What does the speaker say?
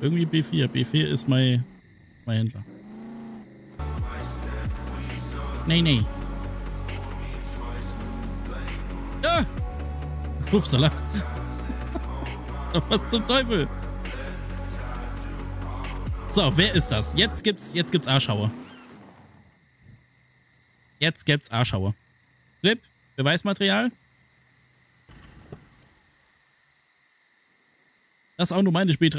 Irgendwie B4. B4 ist mein Händler. Nee. Ah! Upsala. Was zum Teufel? So, wer ist das? Jetzt gibt's Arschauer. Clip, Beweismaterial. Das ist auch nur meine Spieltraum.